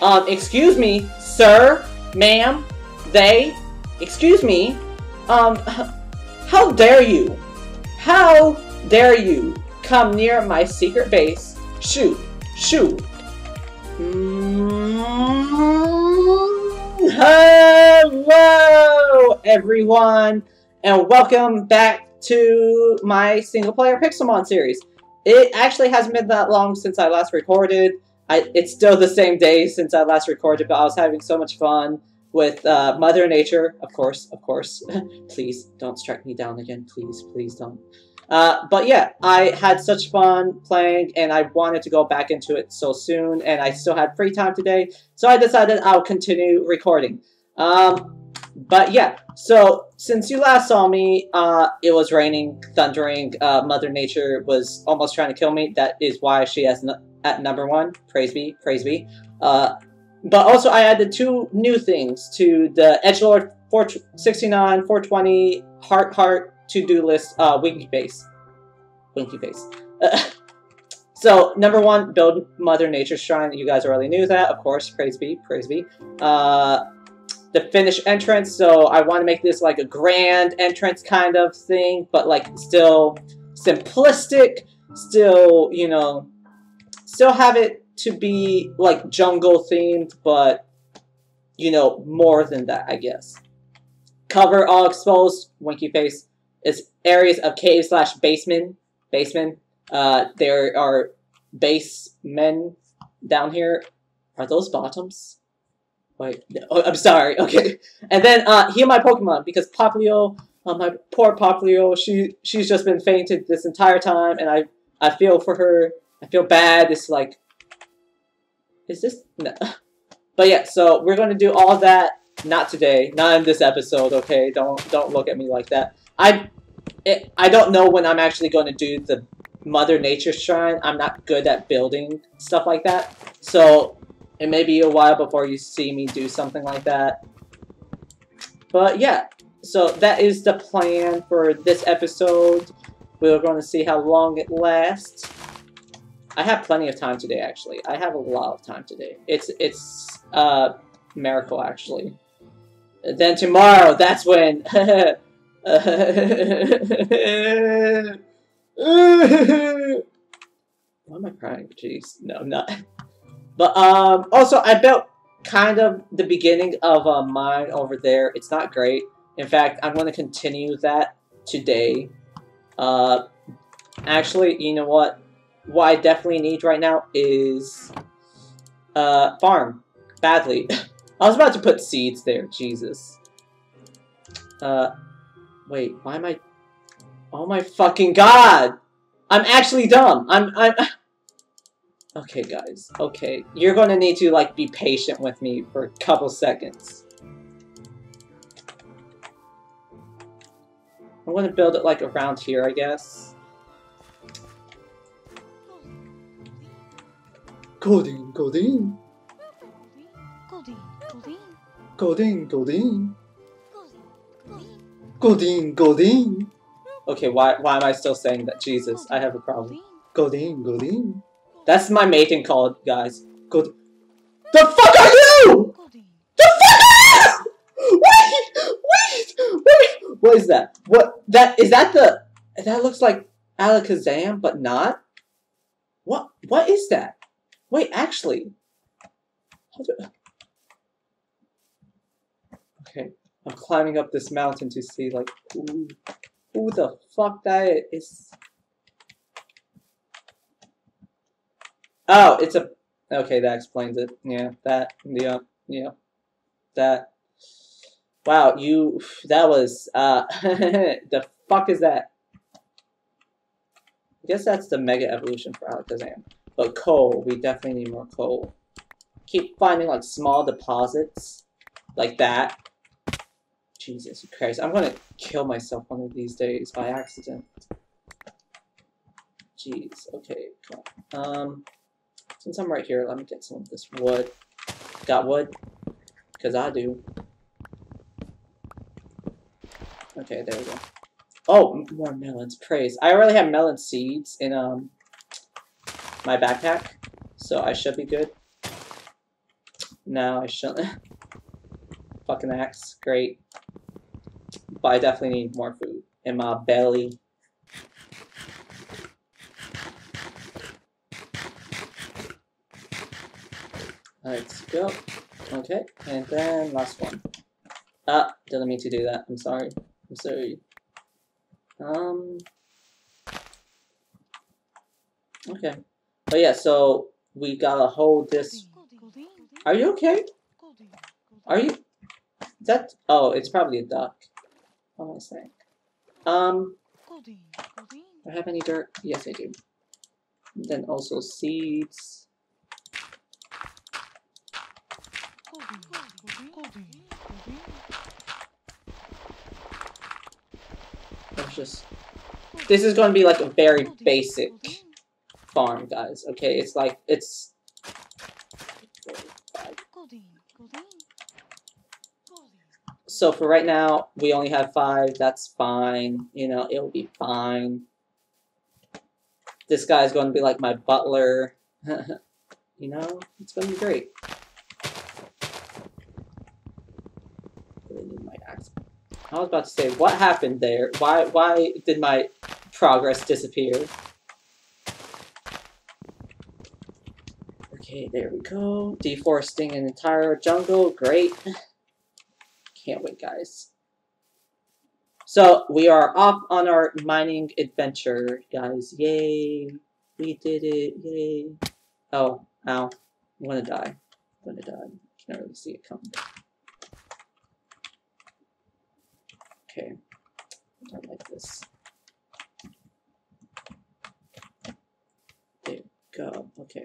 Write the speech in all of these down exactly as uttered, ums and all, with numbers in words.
Um, excuse me, sir, ma'am, they, excuse me, um, how dare you, how dare you come near my secret base, shoo, shoo. Mm-hmm. Hello, everyone, and welcome back to my single-player Pixelmon series. It actually hasn't been that long since I last recorded. I, it's still the same day since I last recorded, but I was having so much fun with uh, Mother Nature. Of course, of course. Please don't strike me down again. Please, please don't. Uh, but yeah, I had such fun playing, and I wanted to go back into it so soon, and I still had free time today, so I decided I'll continue recording. Um, but yeah, so since you last saw me, uh, it was raining, thundering, uh, Mother Nature was almost trying to kill me. That is why she has no at number one, praise be, praise be. Uh, but also I added two new things to the Edgelord four sixty-nine, four twenty, heart, heart, to-do list, uh, winky face. Winky face. Uh, so, number one, build Mother Nature's Shrine. You guys already knew that, of course, praise be, praise be. Uh, the finished entrance, so I want to make this like a grand entrance kind of thing, but like still simplistic, still, you know, still have it to be like jungle themed, but you know, more than that, I guess. Cover all exposed, winky face, is areas of cave slash basement, basement. Uh, there are basemen down here. Are those bottoms? Wait, no, oh, I'm sorry, okay. And then uh, heal my Pokemon, because Popplio, uh, my poor Popplio, she, she's just been fainted this entire time, and I, I feel for her. I feel bad. It's like, is this? No. But yeah, so we're going to do all that. Not today. Not in this episode, okay? Don't don't look at me like that. I it, I don't know when I'm actually going to do the Mother Nature Shrine. I'm not good at building stuff like that. So it may be a while before you see me do something like that. But yeah, so that is the plan for this episode. We're going to see how long it lasts. I have plenty of time today, actually. I have a lot of time today. It's it's uh, miracle, actually. And then tomorrow, that's when... Why am I crying? Jeez. No, I'm not. But um, also, I built kind of the beginning of a mine over there. It's not great. In fact, I'm going to continue that today. Uh, actually, you know what? What I definitely need right now is uh, farm, badly. I was about to put seeds there, Jesus. Uh, wait, why am I? Oh my fucking god! I'm actually dumb. I'm. I'm. Okay, guys. Okay, you're gonna need to like be patient with me for a couple seconds. I'm gonna build it like around here, I guess. Goldeen, Goldeen. Goldeen, Goldeen. Goldeen, Goldeen. Goldeen, Goldeen. Okay, why why am I still saying that? Jesus, I have a problem. Goldeen, Goldeen. That's my mating call, guys. Gold. The fuck are you? The fuck are you? Wait, wait, wait. What is that? What that is that the? That looks like Alakazam, but not. What what is that? Wait, actually. Okay, I'm climbing up this mountain to see, like, ooh, who the fuck that is. Oh, it's a. Okay, that explains it. Yeah, that. Yeah, yeah. That. Wow, you. That was. Uh, the fuck is that? I guess that's the mega evolution for Alakazam. But coal, we definitely need more coal. Keep finding like small deposits like that. Jesus Christ, I'm gonna kill myself one of these days by accident. Jeez, okay, come on. Um, since I'm right here, let me get some of this wood. Got wood? Because I do. Okay, there we go. Oh, more melons, praise. I already have melon seeds in, um, my backpack, so I should be good. No, I shouldn't. Fucking axe. Great. But I definitely need more food in my belly. Let's go. Okay, and then last one. Ah, didn't mean to do that. I'm sorry. I'm sorry. Um. Okay. But yeah, so we gotta hold this. Are you okay? Are you? That. Oh, it's probably a duck. What am I saying? Um. Do I have any dirt? Yes, I do. And then also seeds. Let's just. This is going to be like a very basic farm, guys. Okay, it's like it's. So for right now, we only have five. That's fine. You know, it'll be fine. This guy's going to be like my butler. You know, it's going to be great. I was about to say, what happened there? Why why did my progress disappear? Okay, there we go. Deforesting an entire jungle. Great. Can't wait, guys. So, we are off on our mining adventure, guys. Yay. We did it. Yay. Oh, ow. I'm gonna die. I'm gonna die. Can't really see it coming. Okay, I like this. There we go. Okay.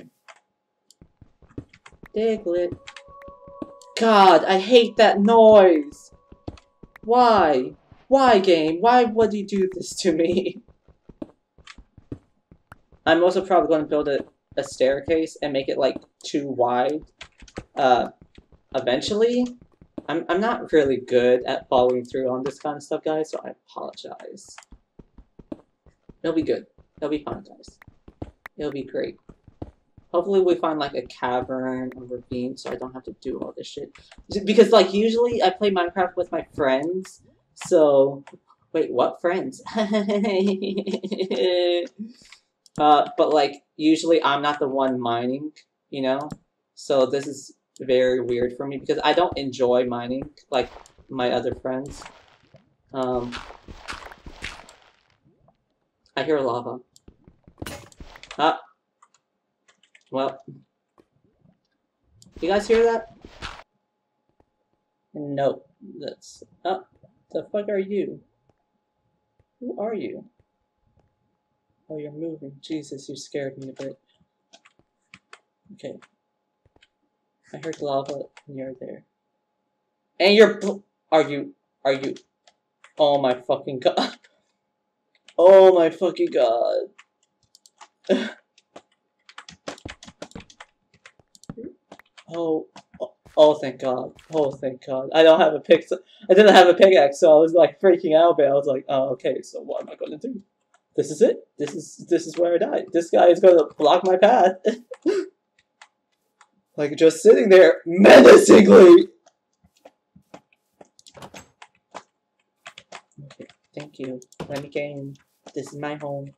Diglett. God, I hate that noise. Why? Why, game? Why would you do this to me? I'm also probably going to build a, a staircase and make it like too wide. Uh, eventually. I'm, I'm not really good at following through on this kind of stuff, guys, so I apologize. It'll be good. It'll be fun, guys. It'll be great. Hopefully we find, like, a cavern or ravine so I don't have to do all this shit. Because, like, usually I play Minecraft with my friends, so... Wait, what friends? uh, but, like, usually I'm not the one mining, you know? So this is... very weird for me because I don't enjoy mining like my other friends. Um, I hear lava. Ah, well, you guys hear that? No, that's ah. The fuck are you? Who are you? Oh, you're moving. Jesus, you scared me a bit. Okay. I heard lava near there. And you're bl are you are you oh my fucking god. Oh my fucking god. oh, oh oh thank god. Oh thank god. I don't have a pixel I didn't have a pickaxe, so I was like freaking out, but I was like, oh okay, so what am I gonna do? This is it. This is this is where I died. This guy is gonna block my path. Like, just sitting there, menacingly! Okay, thank you. Let me get in. This is my home.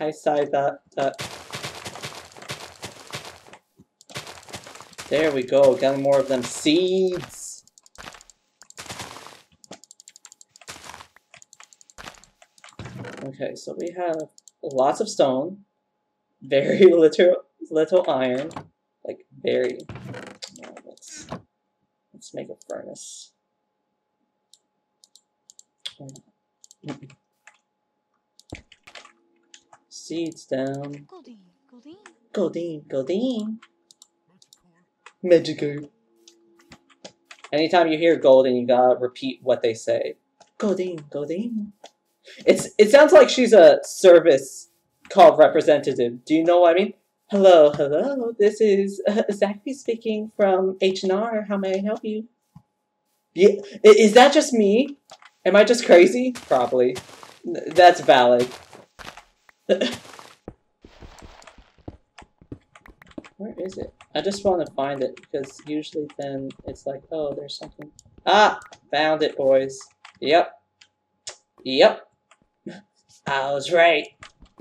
Hi, side that, that. There we go, getting more of them seeds! Okay, so we have lots of stone. Very little, little iron. Like, very... No, let's, let's make a furnace. Seeds down. Goldeen, Goldeen. Goldeen, Goldeen. Magical. Anytime you hear Goldeen, you gotta repeat what they say. Goldeen, Goldeen. It's, it sounds like she's a service call representative. Do you know what I mean? Hello, hello, this is uh, Zachary speaking from H and R. How may I help you? Yeah, is that just me? Am I just crazy? Probably. That's valid. Where is it? I just want to find it, because usually then it's like, oh, there's something. Ah! Found it, boys. Yep. Yep. I was right.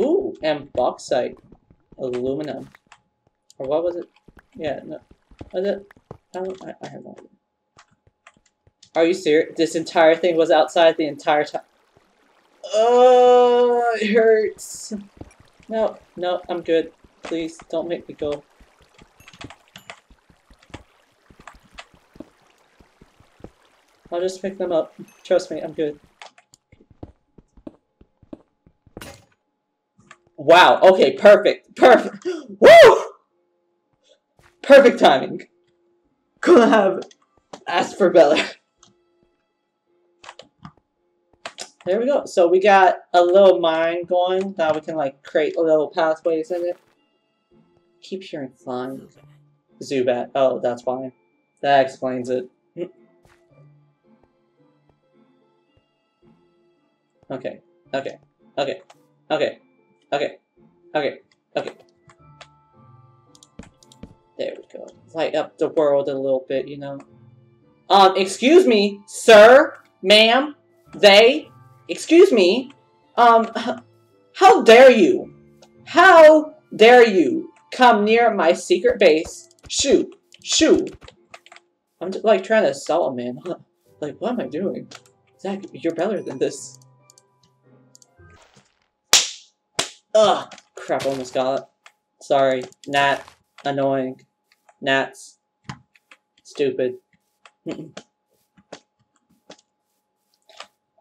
Ooh, and bauxite. Aluminum. Or what was it? Yeah, no. Was it? I don't, I, I have no idea. Are you serious? This entire thing was outside the entire time. Oh, it hurts. No, no, I'm good. Please, don't make me go. I'll just pick them up. Trust me, I'm good. Wow, okay, perfect. Perfect. Woo! Perfect timing. Couldn't have asked for better. There we go. So we got a little mine going. Now we can like create little pathways in it. Keep hearing flying. Zubat. Oh, that's why. That explains it. Okay. Okay. Okay. Okay. Okay. Okay. Okay. There we go. Light up the world a little bit, you know. Um, excuse me, sir, ma'am, they. Excuse me, um, how dare you? How dare you come near my secret base? Shoo, shoo. I'm just, like, trying to assault a man. Huh? Like, what am I doing? Zach, you're better than this. Ugh, crap, almost got it. Sorry, Nat, annoying. Nat's stupid. Mm-mm.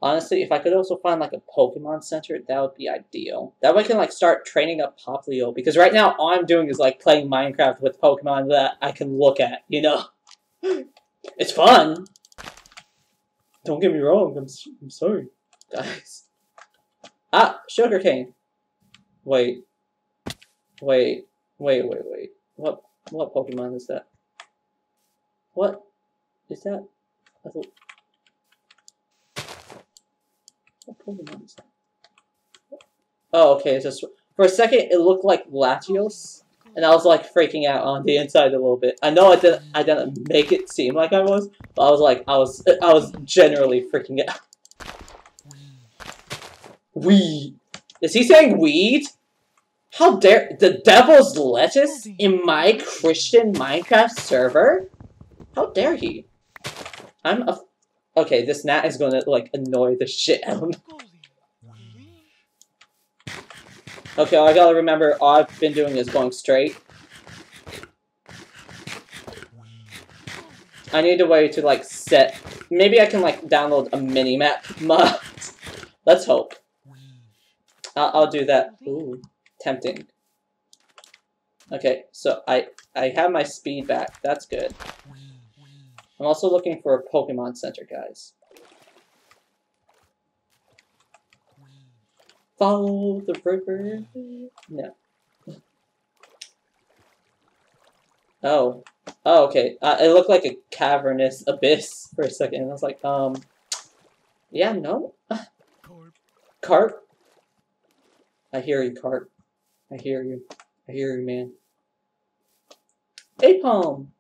Honestly, if I could also find like a Pokemon Center, that would be ideal. That way I can like start training up Popplio, because right now all I'm doing is like playing Minecraft with Pokemon that I can look at, you know? It's fun! Don't get me wrong, I'm, I'm sorry, guys. Ah, sugarcane. Wait. Wait, wait, wait, wait. What, what Pokemon is that? What is that? I thought... What Pokemon is that? Oh, okay, it's just... For a second, it looked like Latios, and I was, like, freaking out on the inside a little bit. I know I didn't, I didn't make it seem like I was, but I was, like, I was I was generally freaking out. Weed. Is he saying weed? How dare... The devil's lettuce in my Christian Minecraft server? How dare he? I'm a... Okay, this gnat is gonna, like, annoy the shit out of me. Okay, all I gotta remember, all I've been doing is going straight. I need a way to, like, set... Maybe I can, like, download a mini-map mod. Let's hope. I'll, I'll do that. Ooh, tempting. Okay, so I, I have my speed back. That's good. I'm also looking for a Pokemon Center, guys. Follow the river. No. Oh. Oh, okay. Uh, it looked like a cavernous abyss for a second. I was like, um... Yeah, no. Carp. I hear you, Carp. I hear you. I hear you, man. Apom!